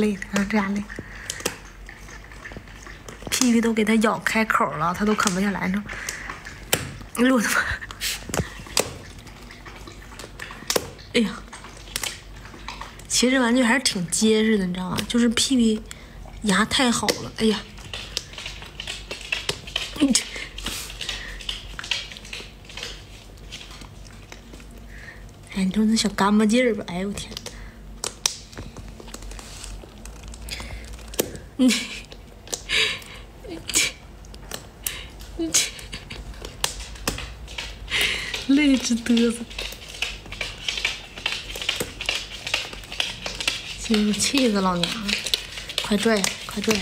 累，他说这样累，屁屁都给他咬开口了，他都啃不下来呢。哎呦我的妈！哎呀，其实这玩具还是挺结实的，你知道吗？就是屁屁牙太好了，哎呀。 哎，你瞅那小干巴劲儿吧！哎呦我天，你累直嘚瑟，气死老娘了！快拽呀，快拽呀！